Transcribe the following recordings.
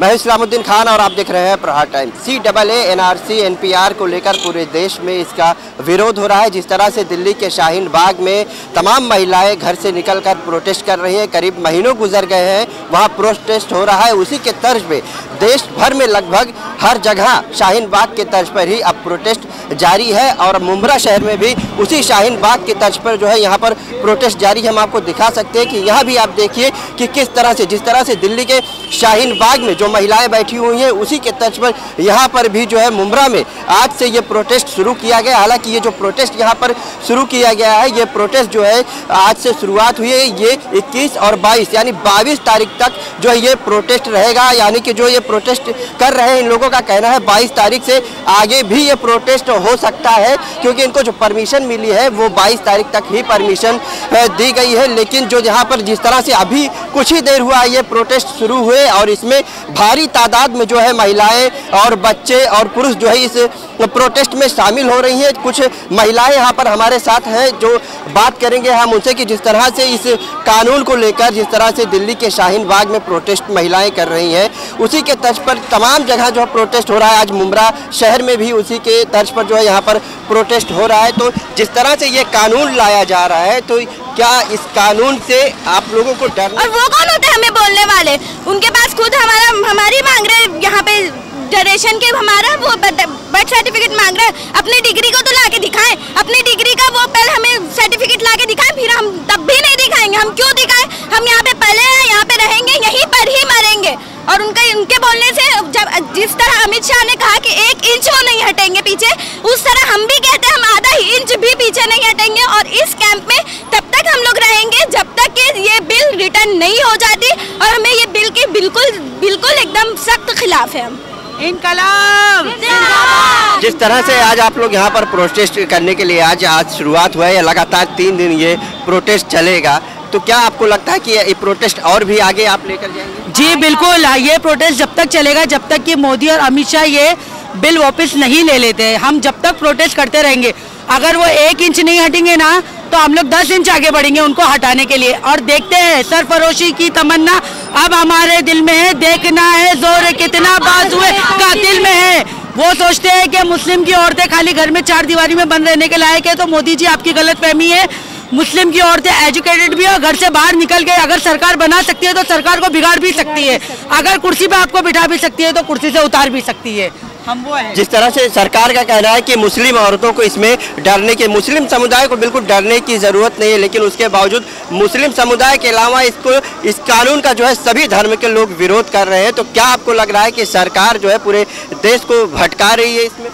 मैं इस्लामुद्दीन खान और आप देख रहे हैं Prahar times. CAA, NRC, NPR को लेकर पूरे देश में इसका विरोध हो रहा है। जिस तरह से दिल्ली के शाहीन बाग में तमाम महिलाएं घर से निकलकर प्रोटेस्ट कर रही है, करीब महीनों गुजर गए हैं वहां प्रोटेस्ट हो रहा है, उसी के तर्ज पे देश भर में लगभग हर जगह शाहीन बाग के तर्ज पर ही अब प्रोटेस्ट जारी है और मुंब्रा शहर में भी उसी शाहीन बाग के तर्ज पर जो है यहाँ पर प्रोटेस्ट जारी है। हम आपको दिखा सकते हैं कि यहाँ भी आप देखिए कि किस तरह से, जिस तरह से दिल्ली के शाहीन बाग में जो महिलाएं बैठी हुई हैं उसी के तर्ज पर यहाँ पर भी जो है मुंब्रा में आज से ये प्रोटेस्ट शुरू किया गया। हालांकि ये जो प्रोटेस्ट यहाँ पर शुरू किया गया है, ये प्रोटेस्ट जो है आज से शुरुआत हुई है, ये 21 और 22 यानी 22 तारीख तक जो है ये प्रोटेस्ट रहेगा। यानी कि जो ये प्रोटेस्ट कर रहे हैं इन लोगों का कहना है 22 तारीख से आगे भी ये प्रोटेस्ट हो सकता है, क्योंकि इनको जो परमिशन मिली है वो 22 तारीख तक ही परमिशन दी गई है। लेकिन जो यहाँ पर जिस तरह से अभी कुछ ही देर हुआ ये प्रोटेस्ट शुरू हुए और इसमें भारी तादाद में जो है महिलाएं और बच्चे और पुरुष जो है इस प्रोटेस्ट में शामिल हो रही हैं। कुछ महिलाएं यहाँ पर हमारे साथ हैं जो बात करेंगे हम उनसे कि जिस तरह से इस कानून को लेकर जिस तरह से दिल्ली के शाहीन बाग में प्रोटेस्ट महिलाएं कर रही हैं उसी के तर्ज पर तमाम जगह जो प्रोटेस्ट हो रहा है। आज मुंब्रा शहर में भी उसी के तर्ज पर जो है यहाँ पर प्रोटेस्ट हो रहा है। तो जिस तरह से ये कानून लाया जा रहा है, तो क्या इस कानून से आप लोगों को डर? और वो कौन होते हैं हमें बोलने वाले? उनके पास खुद हमारी मांग रहे यहाँ पे जनरेशन के, हमारा वो बर्थ सर्टिफिकेट मांग रहा है। अपनी डिग्री को तो लाके दिखाएं, अपनी डिग्री का वो पहले हमें सर्टिफिकेट लाके दिखाएं, फिर हम तब भी नहीं दिखाएंगे। हम क्यों दिखाएं? हम यहाँ पे पले हैं, यहाँ पे रहेंगे, यहीं पर ही मरेंगे। और उनके बोलने से जब जिस तरह अमित शाह ने कहा कि 1 इंच वो नहीं हटेंगे पीछे, उस तरह हम भी कहते हैं हम आधा इंच भी पीछे नहीं हटेंगे। और इस कैंप में तब तक हम लोग रहेंगे जब तक कि ये बिल रिटर्न नहीं हो जाती, और हमें ये बिल के बिल्कुल बिल्कुल एकदम सख्त खिलाफ है हम। इनकलाब। जिस तरह से आज आप लोग यहाँ पर प्रोटेस्ट करने के लिए आज शुरुआत हुआ है, लगातार 3 दिन ये प्रोटेस्ट चलेगा, तो क्या आपको लगता है कि ये प्रोटेस्ट और भी आगे आप लेकर जाएंगे? जी बिल्कुल, ये प्रोटेस्ट जब तक चलेगा जब तक कि मोदी और अमित शाह ये बिल वापस नहीं ले लेते हैं। हम जब तक प्रोटेस्ट करते रहेंगे। अगर वो 1 इंच नहीं हटेंगे ना तो हम लोग 10 इंच आगे बढ़ेंगे उनको हटाने के लिए। और देखते हैं सरफरोशी की तमन्ना अब हमारे दिल में है, देखना है जोर कितना बाजुए कातिल में है। वो सोचते हैं कि मुस्लिम की औरतें खाली घर में 4 दीवारी में बंद रहने के लायक है, तो मोदी जी आपकी गलतफहमी है। मुस्लिम की औरतें एजुकेटेड भी और घर से बाहर निकल के अगर सरकार बना सकती है तो सरकार को बिगाड़ भी सकती है, अगर कुर्सी पे आपको बिठा भी सकती है तो कुर्सी से उतार भी सकती है। हम वो है जिस तरह से सरकार का कहना है कि मुस्लिम औरतों को इसमें डरने के, मुस्लिम समुदाय को बिल्कुल डरने की ज़रूरत नहीं है, लेकिन उसके बावजूद मुस्लिम समुदाय के अलावा इसको, इस कानून का जो है सभी धर्म के लोग विरोध कर रहे हैं। तो क्या आपको लग रहा है कि सरकार जो है पूरे देश को भटका रही है इसमें?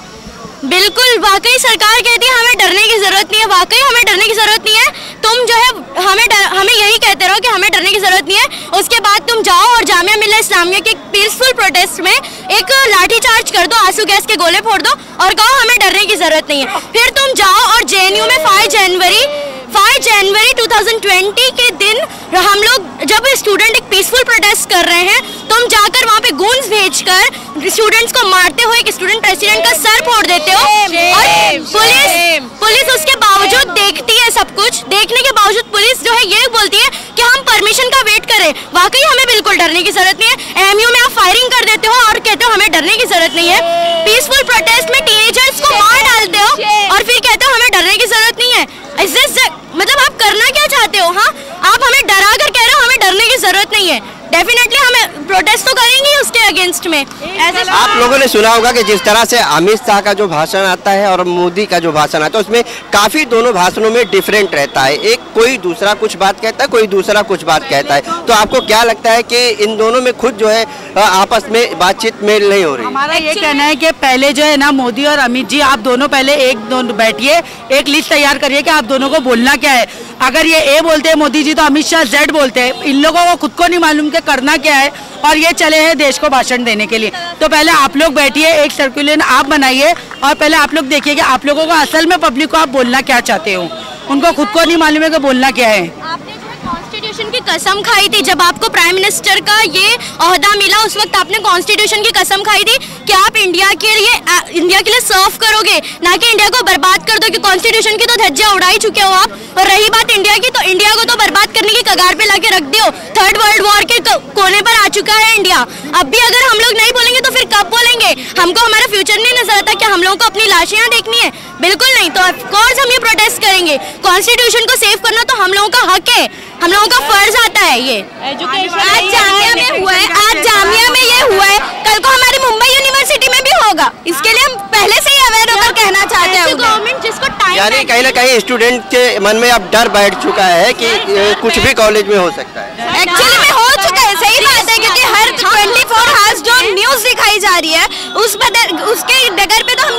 बिल्कुल, वाकई सरकार कहती है हमें डरने की ज़रूरत नहीं है, वाकई हमें डरने की ज़रूरत नहीं है। तुम जो है हमें यही कहते रहो कि हमें डरने की ज़रूरत नहीं है, उसके बाद तुम जाओ और जामिया मिल्लिया इस्लामिया के पीसफुल प्रोटेस्ट में एक लाठी चार्ज कर दो, आंसू गैस के गोले फोड़ दो और कहो हमें डरने की ज़रूरत नहीं है। फिर तुम जाओ और JNU में 5 जनवरी 2020 के दिन हम लोग जब स्टूडेंट एक पीसफुल प्रोटेस्ट कर रहे हैं, तुम जाकर वहाँ पे गूंज भेजकर स्टूडेंट्स को मारते हो, एक स्टूडेंट प्रेसिडेंट का सर फोड़ देते हो। और पुलिस उसके बावजूद देखती है, सब कुछ देखने के बावजूद पुलिस जो है ये बोलती है कि हम परमिशन का वेट करें। वाकई हमें बिल्कुल डरने की जरूरत नहीं है। AMU में आप फायरिंग कर देते हो और कहते हो हमें डरने की जरूरत नहीं है। पीसफुल प्रोटेस्ट में टीनेजर्स को मार डालते हो और फिर कहते हो हमें डरने की जरूरत नहीं है। मतलब आप करना क्या चाहते हो? हाँ, आप हमें डरा कर कह रहे हो हमें डरने की जरूरत नहीं है। डेफिनेटली हमें प्रोटेस्ट तो करेंगे उसके अगेंस्ट में। आप लोगों ने सुना होगा कि जिस तरह से अमित शाह का जो भाषण आता है और मोदी का जो भाषण आता है उसमें काफी दोनों भाषणों में डिफरेंट रहता है। एक कोई दूसरा कुछ बात कहता है, कोई दूसरा कुछ बात कहता है। तो आपको क्या लगता है कि इन दोनों में खुद जो है आपस में बातचीत मेल नहीं हो रही? हमारा ये कहना है कि पहले जो है ना मोदी और अमित जी आप दोनों पहले एक दोनों बैठिए, एक लिस्ट तैयार करिए कि आप दोनों को बोलना क्या है। अगर ये A बोलते हैं मोदी जी तो अमित शाह Z बोलते हैं। इन लोगों को खुद को नहीं मालूम कि करना क्या है और ये चले हैं देश को भाषण देने के लिए। तो पहले आप लोग बैठिए, एक सर्कुलर आप बनाइए और पहले आप लोग देखिए कि आप लोगों को असल में पब्लिक को आप बोलना क्या चाहते हो। उनको खुद को नहीं मालूम है कि बोलना क्या है। आपने कॉन्स्टिट्यूशन की कसम खाई थी जब आपको प्राइम मिनिस्टर का ये ओहदा मिला, उस वक्त आपने कॉन्स्टिट्यूशन की कसम खाई थी कि आप इंडिया के लिए सर्व करोगे, ना कि इंडिया को बर्बाद कर दो। कि कॉन्स्टिट्यूशन की तो धज्जियां उड़ाई चुके हो आप, और रही बात इंडिया की, तो इंडिया को तो बर्बाद करने की कगार दीवार पे लाके रख दियो। थर्ड वर्ल्ड वॉर के कोने पर आ चुका है इंडिया। अब भी अगर हम लोग नहीं बोलेंगे तो फिर कब बोलेंगे? हमको हमारा फ्यूचर नहीं नजर आता। क्या हम लोगों को अपनी लाशें यहाँ देखनी है? बिल्कुल नहीं। तो ऑफकोर्स हम ये प्रोटेस्ट करेंगे। कॉन्स्टिट्यूशन को सेव करना तो हम लोगों का हक है, हम लोगों का फर्ज आता है। ये आज जामिया में हुआ है, आज जामिया में ये हुआ है, कल को हमारी मुंबई यूनिवर्सिटी में भी होगा। इसके लिए हम पहले से ही अवेयर होकर कहना चाहते हैं गवर्नमेंट, जिसको टाइम यानी कहीं ना कहीं स्टूडेंट के मन में अब डर बैठ चुका है कि कुछ भी कॉलेज में हो सकता है। एक्चुअली में हो चुका है, सही बात है, क्योंकि हर 24 आवर्स जो न्यूज दिखाई जा रही है उसके डगर पे तो हम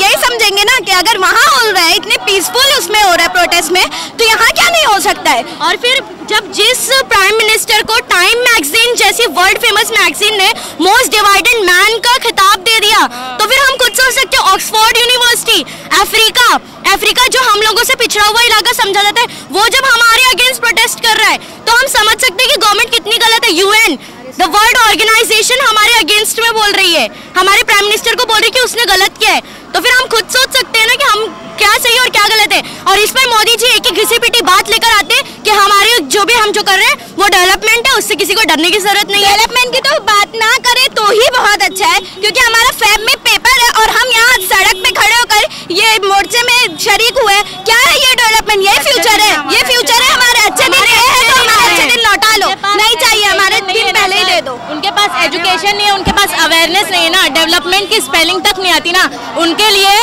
यही समझेंगे ना कि अगर वहाँ हो रहा है, इतने पीसफुल उसमें हो रहा है प्रोटेस्ट में, तो यहाँ क्या नहीं हो सकता है। और फिर जब जिस प्राइम मिनिस्टर को टाइम मैगजीन जैसी वर्ल्ड फेमस मैगजीन ने मोस्ट डिवाइडेड मैन का खिताब दे दिया, तो फिर हम खुद सोच सकते हैं ऑक्सफोर्ड यूनिवर्सिटी, अफ्रीका जो हम लोगों से पिछड़ा हुआ इलाका समझा जाता है, वो जब हमारे अगेंस्ट प्रोटेस्ट कर रहा है तो हम समझ सकते हैं कि गवर्नमेंट कितनी गलत है। यूएन द वर्ल्ड ऑर्गेनाइजेशन हमारे अगेंस्ट में बोल रही है, हमारे प्राइम मिनिस्टर को बोल रही है कि उसने गलत किया है, तो फिर हम खुद सोच सकते हैं ना कि हम क्या सही और क्या गलत है। और इस पर मोदी जी एक घिसी पिटी बात लेकर आते हैं कि हमारे जो कर रहे हैं वो डेवलपमेंट है, उससे किसी को डरने की जरूरत नहीं है। डेवलपमेंट की तो बात ना करें तो ही बहुत अच्छा है, क्योंकि हमारा फैब में पेपर है और हम यहाँ सड़क पे खड़े होकर ये मोर्चे में शरीक हुए। क्या है ये डेवलपमेंट? ये फ्यूचर है, ये फ्यूचर है। हमारे अच्छे दिन रहे हैं तो हमारे अच्छे दिन लौटा लो, नहीं चाहिए हमारे दिन पहले ही दे दो। उनके पास एजुकेशन नहीं है, उनके पास अवेयरनेस नहीं है ना, डेवलपमेंट की स्पेलिंग तक नहीं आती ना। उनके लिए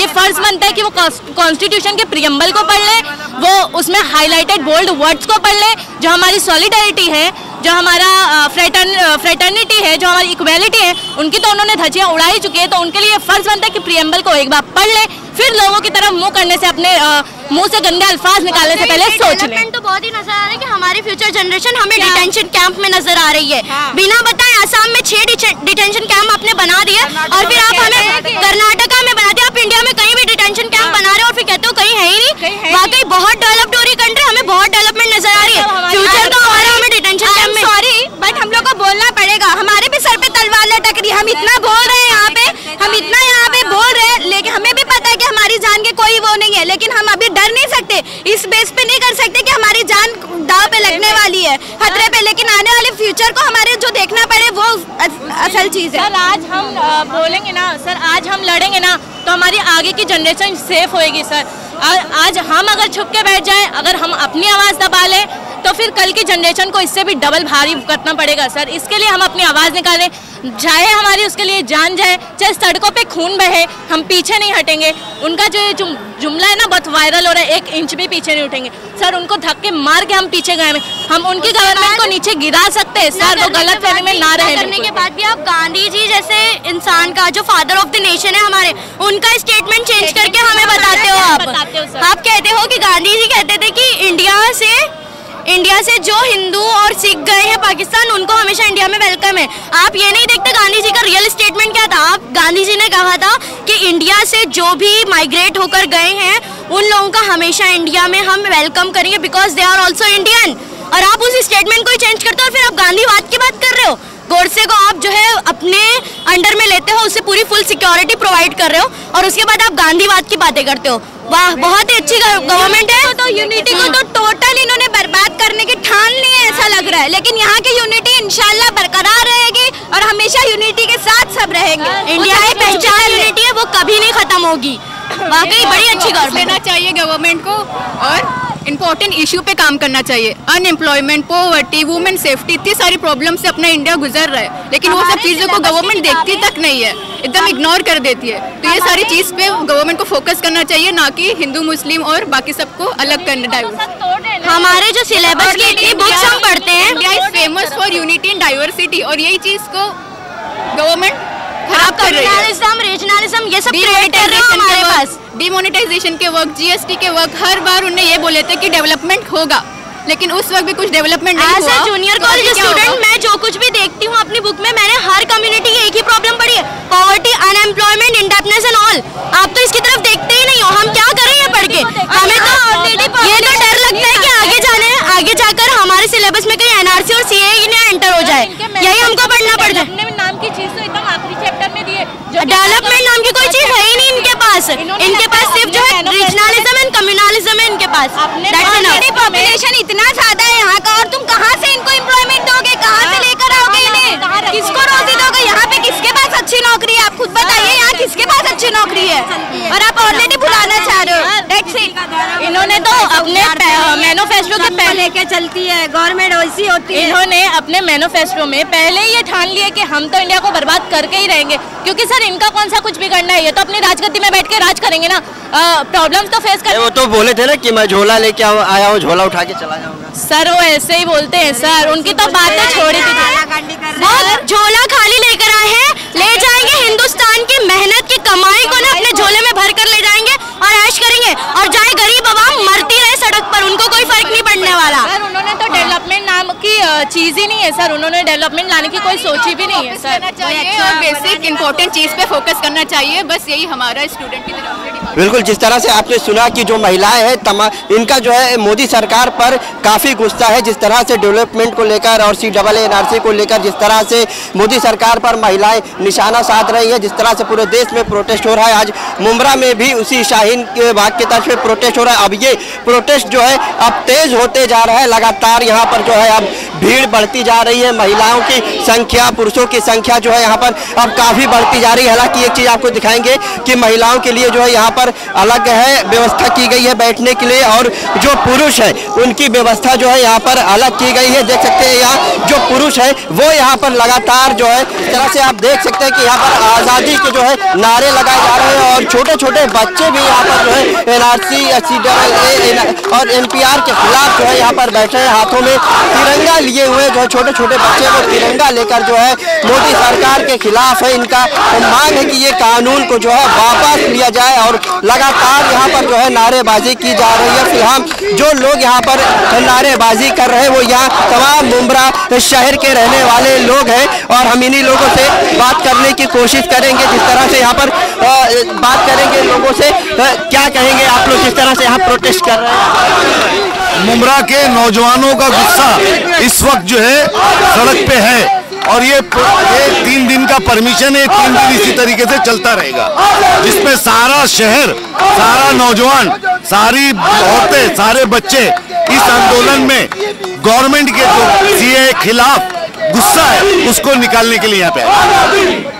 ये फर्ज बनता है कि वो कॉन्स्टिट्यूशन के प्रियम्बल को पढ़ ले, वो उसमें हाईलाइटेड बोल्ड वर्ड्स को पढ़ ले, जो हमारी सॉलिडरिटी है, जो हमारा फ्रेटर्निटी है, जो हमारी इक्वेलिटी है, उनकी तो उन्होंने धज्जियाँ उड़ा ही चुकी है। तो उनके लिए फर्ज बनता है कि प्रियम्बल को एक बार पढ़ ले, फिर लोगों की तरफ मुंह करने से, अपने मुंह से गंदे अल्फाज निकालने से पहले सोच ले। तो बहुत ही नजर आ रहा है कि हमारी फ्यूचर जनरेशन हमें डिटेंशन कैंप में नजर आ रही है। बिना बताए आसाम में 6 डिटेंशन कैंप आपने बना दिए, और फिर आप हमें कर्नाटका में बना दिया। आप इंडिया में कहीं भी डिटेंशन कैंप बना रहे हो और फिर कहते हो कहीं है ही नहीं। वाकई बहुत डेवलप्ड हो रही कंट्री, हमें बहुत डेवलपमेंट नजर आ रही है। फ्यूचर तो हमारा हमें डिटेंशन कैंप में, सॉरी बट हम लोग को बोलना पड़ेगा। हमारे भी सर पे तलवार लटक रही है। हम इतना बोल रहे हैं यहाँ पे, हम इतना यहाँ पे बोल रहे हैं, लेकिन हमें भी पता है कि हमारी जान के कोई वो नहीं है, लेकिन हम अभी डर नहीं सकते, इस बेस पे नहीं कर सकते कि हमारी जान दाव पे लगने वाली है, खतरे पे। लेकिन आने वाले फ्यूचर को हमारे जो देखना पड़े वो असल चीज है। सर आज हम बोलेंगे ना, सर आज हम लड़ेंगे ना, तो हमारी आगे की जनरेशन सेफ होएगी। सर आज हम अगर छुप के बैठ जाए, अगर हम अपनी आवाज़ दबा लें, तो फिर कल की जनरेशन को इससे भी डबल भारी करना पड़ेगा। सर इसके लिए हम अपनी आवाज़ निकालें, चाहे हमारी उसके लिए जान जाए, चाहे सड़कों पे खून बहे, हम पीछे नहीं हटेंगे। उनका जो जुमला है ना, बहुत वायरल हो रहा है, 1 इंच भी पीछे नहीं उठेंगे। सर उनको धक्के मार के हम पीछे गए, हम उनकी गवर्नमेंट को नीचे गिरा सकते हैं। सर वो गलत फहमी में ना रहे। करने के बाद भी आप गांधी जी जैसे इंसान का, जो फादर ऑफ द नेशन है हमारे, उनका स्टेटमेंट चेंज करके हमें बताते हो। आप कहते हो कि गांधी जी कहते थे कि इंडिया से जो हिंदू और सिख गए हैं पाकिस्तान, उनको हमेशा इंडिया में वेलकम है। आप ये नहीं देखते गांधी जी का रियल स्टेटमेंट क्या था। आप गांधी जी ने कहा था कि इंडिया से जो भी माइग्रेट होकर गए हैं उन लोगों का हमेशा इंडिया में हम वेलकम करेंगे, because they are also Indian. और आप उस स्टेटमेंट को ही चेंज करते हो, फिर आप गांधीवाद की बात कर रहे हो। गोडसे को आप जो है अपने अंडर में लेते हो, उससे पूरी फुल सिक्योरिटी प्रोवाइड कर रहे हो, और उसके बाद आप गांधीवाद की बातें करते हो। वाह, बहुत ही अच्छी गवर्नमेंट है। तो यूनिटी को तो टोटल इन्होंने बर्बाद करने की ठान ली है, ऐसा लग रहा है। लेकिन यहाँ की यूनिटी इंशाल्लाह बरकरार रहेगी, और हमेशा यूनिटी के साथ सब रहेंगे। इंडिया की पहचान यूनिटी है, वो कभी नहीं खत्म होगी। वाकई बड़ी अच्छी गवर्नमेंट है, चाहिए गवर्नमेंट को, और इम्पोर्टेंट इशू पे काम करना चाहिए। अनएम्प्लॉयमेंट, पॉवर्टी, वुमेन सेफ्टी, इतनी सारी प्रॉब्लम से अपना इंडिया गुजर रहा है, लेकिन वो सब चीज़ों को गवर्नमेंट देखती तक नहीं है, एकदम इग्नोर कर देती है। तो ये सारी चीज़ पे गवर्नमेंट को फोकस करना चाहिए, ना कि हिंदू मुस्लिम और बाकी सबको अलग करना। डाइवर्स हमारे जो सिलेबस की इतनी बुक्स हम पढ़ते हैं, India is famous for unity and diversity, और यही चीज़ को गवर्नमेंट खराब कर रही है। रीजनलिज्म ये सब क्रिएट कर रहे हैं हमारे पास। डिमोनेटाइजेशन के वक्त, जीएसटी के वक्त, हर बार उन्हें ये बोले थे कि डेवलपमेंट होगा, लेकिन उस वक्त भी कुछ डेवलपमेंट नहीं हुआ। जूनियर कॉलेज स्टूडेंट मैं जो कुछ भी देखती हूँ अपनी बुक में, मैंने हर कम्युनिटी की एक ही प्रॉब्लम पढ़ी है, poverty, unemployment, indebtedness and all. आप तो इसकी तरफ देखते ही नहीं हो। हम क्या कर रहे हैं पढ़ के? हमें तो ये तो डर लगता है कि आगे जाने, आगे जाकर हमारे सिलेबस में कहीं एनआरसी और सीएए ना एंटर हो जाए, यही हमको पढ़ना पड़ जाए। नाम की चीज तो एकदम आखिरी चैप्टर में दी है, डेवलपमेंट नाम की कोई चीज है ही नहीं इनके पास। इनके पास सिर्फ जो है रीजनलिज्म एंड कम्युनलिज्म है इनके पास। पॉपुलेशन इतना ज्यादा है यहाँ का, नौकरी है, आप खुद बताइए यहाँ किसके पास अच्छी नौकरी है और आप ऑलरेडी बुलाना चाह रहे हो। इन्होंने तो अपने मैनिफेस्टो के पहले के चलती है गवर्नमेंट वैसी होती है। इन्होंने अपने मैनिफेस्टो में पहले ये ठान लिए कि हम तो इंडिया को बर्बाद करके ही रहेंगे, क्योंकि सर इनका कौन सा कुछ भी करना है, ये तो अपनी राजगद्दी में बैठ के राज करेंगे ना, प्रॉब्लम तो फेस करेंगे। वो तो बोले थे ना कि मैं झोला लेके आया हूँ, झोला उठा के चला जाऊंगा। सर वो ऐसे ही बोलते हैं सर, उनकी तो बातें छोड़ी थी। झोला खाली लेकर आए हैं, ले जाएंगे हिंदुस्तान की मेहनत की कमाई को ना अपने झोले में भर कर ले जाएंगे और ऐश करेंगे, और जाए गरीब आवाम मरती रहे सड़क पर, उनको कोई फर्क नहीं पड़ने वाला। सर उन्होंने तो डेवलपमेंट नाम की चीज ही नहीं है सर, उन्होंने डेवलपमेंट लाने की कोई सोची भी नहीं है सर। और बेसिक इम्पोर्टेंट चीज पे फोकस करना चाहिए, बस यही हमारा स्टूडेंट की तरफ। बिल्कुल, जिस तरह से आपने सुना कि जो महिलाएं हैं इनका जो है मोदी सरकार पर काफ़ी गुस्सा है, जिस तरह से डेवलपमेंट को लेकर और CAA NRC को लेकर जिस तरह से मोदी सरकार पर महिलाएं निशाना साध रही है, जिस तरह से पूरे देश में प्रोटेस्ट हो रहा है। आज मुंब्रा में भी उसी शाहीन बाग के तरफ पे प्रोटेस्ट हो रहा है। अब ये प्रोटेस्ट जो है अब तेज़ होते जा रहा है, लगातार यहाँ पर जो है अब भीड़ बढ़ती जा रही है, महिलाओं की संख्या पुरुषों की संख्या जो है यहाँ पर अब काफ़ी बढ़ती जा रही है। हालाँकि एक चीज़ आपको दिखाएंगे कि महिलाओं के लिए जो है यहाँ पर अलग है व्यवस्था की गई है बैठने के लिए, और जो पुरुष है उनकी व्यवस्था जो है यहाँ पर अलग की गई है। देख सकते हैं यहाँ जो पुरुष है वो यहाँ पर लगातार जो है इस तरह से आप देख सकते हैं कि यहाँ पर आज़ादी के जो है नारे लगाए जा रहे हैं, और छोटे छोटे बच्चे भी यहाँ पर जो है NRC और NPR के खिलाफ जो है यहाँ पर बैठे हैं, हाथों में तिरंगा लिए हुए जो है छोटे छोटे बच्चे वो तिरंगा लेकर जो है मोदी सरकार के खिलाफ है। इनका मांग है कि ये कानून को जो है वापस लिया जाए, और लगातार यहाँ पर जो है नारेबाजी की जा रही है। फिलहाल जो लोग यहाँ पर नारेबाजी कर रहे हैं वो यहाँ तमाम मुंब्रा शहर के रहने वाले लोग हैं, और हम इन्हीं लोगों से बात करने की कोशिश करेंगे, जिस तरह से यहाँ पर बात करेंगे लोगों से। क्या कहेंगे आप लोग जिस तरह से यहाँ प्रोटेस्ट कर रहे हैं? मुंब्रा के नौजवानों का गुस्सा इस वक्त जो है सड़क पे है, और ये 3 दिन का परमिशन है, 3 दिन इसी तरीके से चलता रहेगा, जिसमें सारा शहर, सारा नौजवान, सारी औरतें, सारे बच्चे इस आंदोलन में गवर्नमेंट के जो CAA खिलाफ गुस्सा है उसको निकालने के लिए यहाँ पे आए।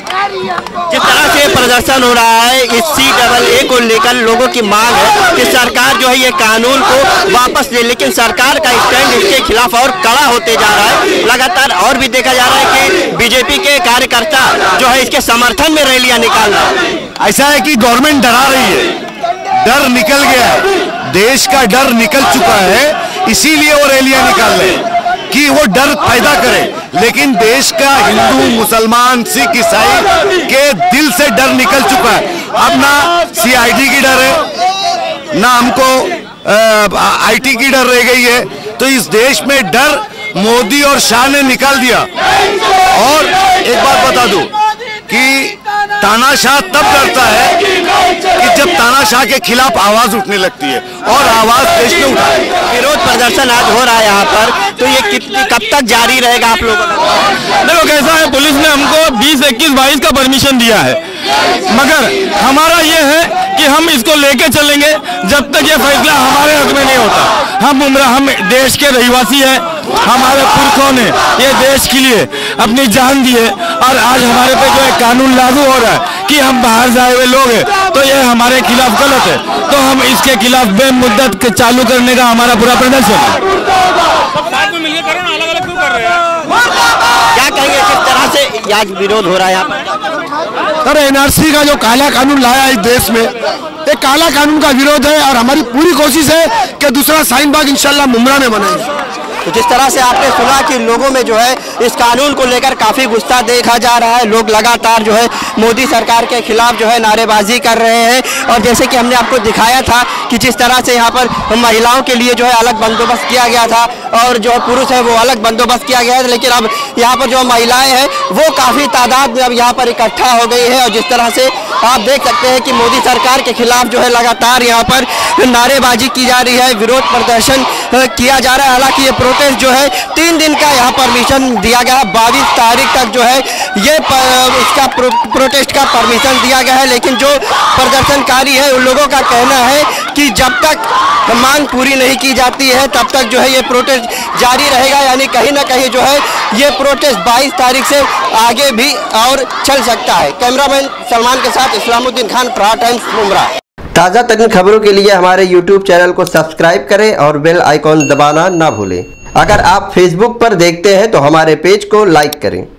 जिस तरह से प्रदर्शन हो रहा है इस CAA को लेकर लोगों की मांग है कि सरकार जो है ये कानून को वापस ले, लेकिन सरकार का स्टैंड इसके खिलाफ और कड़ा होते जा रहा है लगातार। और भी देखा जा रहा है कि बीजेपी के कार्यकर्ता जो है इसके समर्थन में रैलियां निकाल रहे हैं। ऐसा है कि गवर्नमेंट डरा रही है, डर निकल गया है, देश का डर निकल चुका है, इसीलिए वो रैलियां निकाल रहे हैं कि वो डर पैदा करे, लेकिन देश का हिंदू मुसलमान सिख ईसाई के दिल से डर निकल चुका है। अब ना CID की डर है, ना हमको IT की डर रह गई है, तो इस देश में डर मोदी और शाह ने निकाल दिया। और एक बात बता दूं कि तानाशाह तब डरता है कि जब तानाशाह के खिलाफ आवाज उठने लगती है, और आवाज देश में उठा है। विरोध प्रदर्शन आज हो रहा है यहाँ पर, तो ये कितनी कब तक जारी रहेगा आप लोगों का? देखो कैसा है, पुलिस ने हमको 20, 21, 22 का परमिशन दिया है, मगर हमारा ये है कि हम इसको लेके चलेंगे जब तक ये फैसला हमारे हक में नहीं होता। हम देश के रहवासी हैं, हमारे पुरखों ने ये देश के लिए अपनी जान दी है, और आज हमारे पे जो एक कानून लागू हो रहा है कि हम बाहर जाए हुए लोग हैं, तो ये हमारे खिलाफ गलत है, तो हम इसके खिलाफ बेमुद्दत चालू करने का हमारा पूरा प्रदर्शन है। क्या कहेंगे किस तरह से आज विरोध हो रहा है यहाँ? सर NRC का जो काला कानून लाया है इस देश में, एक काला कानून का विरोध है, और हमारी पूरी कोशिश है कि दूसरा शाहीन बाग इंशाल्लाह मुंब्रा में बनाएंगे। तो जिस तरह से आपने सुना कि लोगों में जो है इस कानून को लेकर काफ़ी गुस्सा देखा जा रहा है, लोग लगातार जो है मोदी सरकार के खिलाफ जो है नारेबाजी कर रहे हैं। और जैसे कि हमने आपको दिखाया था कि जिस तरह से यहाँ पर महिलाओं के लिए जो है अलग बंदोबस्त किया गया था, और जो पुरुष है वो अलग बंदोबस्त किया गया है, लेकिन अब यहाँ पर जो महिलाएँ हैं वो काफ़ी तादाद में अब यहाँ पर इकट्ठा हो गई है। और जिस तरह से आप देख सकते हैं कि मोदी सरकार के खिलाफ जो है लगातार यहाँ पर नारेबाजी की जा रही है, विरोध प्रदर्शन किया जा रहा है। हालाँकि ये नोटिस जो है 3 दिन का यहाँ परमिशन दिया गया है। 22 तारीख तक जो है ये इसका प्रोटेस्ट का परमिशन दिया गया है, लेकिन जो प्रदर्शनकारी है उन लोगों का कहना है कि जब तक मांग पूरी नहीं की जाती है तब तक जो है ये प्रोटेस्ट जारी रहेगा, यानी कहीं ना कहीं जो है ये प्रोटेस्ट 22 तारीख से आगे भी और चल सकता है। कैमरामैन सलमान के साथ इस्लामुद्दीन खान, प्रहार टाइम्स, मुंब्रा। ताज़ा तरीन खबरों के लिए हमारे यूट्यूब चैनल को सब्सक्राइब करें और बेल आइकॉन दबाना ना भूलें। अगर आप फेसबुक पर देखते हैं तो हमारे पेज को लाइक करें।